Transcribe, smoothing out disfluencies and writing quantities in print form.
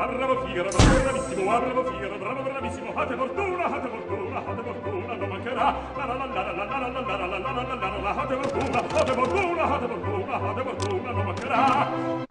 Bravo Figaro, bravo Figaro, bravo bravissimo, fate fortuna, non mancherà. La la la la la la la la la la la, fate fortuna, non mancherà.